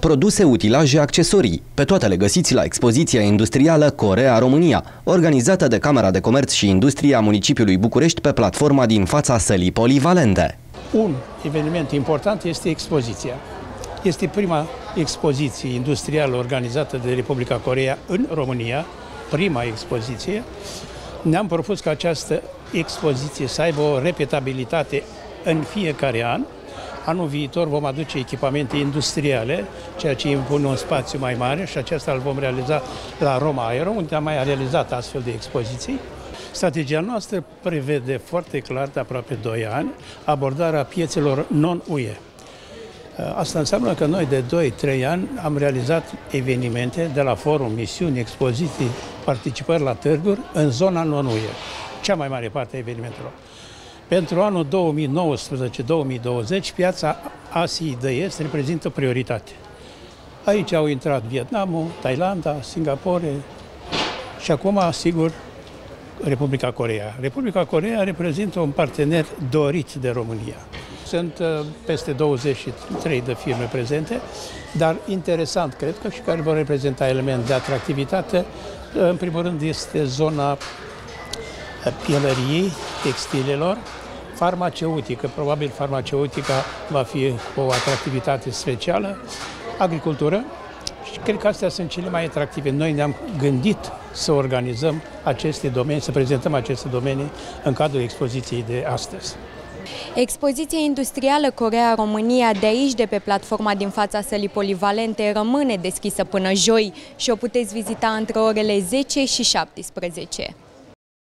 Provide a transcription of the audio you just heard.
Produse, utilaje, accesorii. Pe toate le găsiți la expoziția industrială Coreea România, organizată de Camera de Comerț și Industrie a Municipiului București pe platforma din fața Sălii Polivalente. Un eveniment important este expoziția. Este prima expoziție industrială organizată de Republica Coreea în România, prima expoziție. Ne-am propus ca această expoziție să aibă o repetabilitate în fiecare an. Anul viitor vom aduce echipamente industriale, ceea ce impune un spațiu mai mare, și aceasta îl vom realiza la Roma Aero, unde am mai realizat astfel de expoziții. Strategia noastră prevede foarte clar, de aproape 2 ani, abordarea piețelor non-UE. Asta înseamnă că noi de 2-3 ani am realizat evenimente de la forum, misiuni, expoziții, participări la târguri în zona non-UE, cea mai mare parte a evenimentelor. Pentru anul 2019-2020, piața Asiei de Est reprezintă prioritate. Aici au intrat Vietnamul, Thailanda, Singapore și acum, sigur, Republica Coreea. Republica Coreea reprezintă un partener dorit de România. Sunt peste 23 de firme prezente, dar interesant, cred că, și care vor reprezenta element de atractivitate, în primul rând, este zona pielăriei, textilelor, farmaceutică, probabil farmaceutica va fi o atractivitate specială, agricultură, și cred că astea sunt cele mai atractive. Noi ne-am gândit să organizăm aceste domenii, să prezentăm aceste domenii în cadrul expoziției de astăzi. Expoziția industrială Coreea România de aici, de pe platforma din fața Sălii Polivalente, rămâne deschisă până joi și o puteți vizita între orele 10 și 17.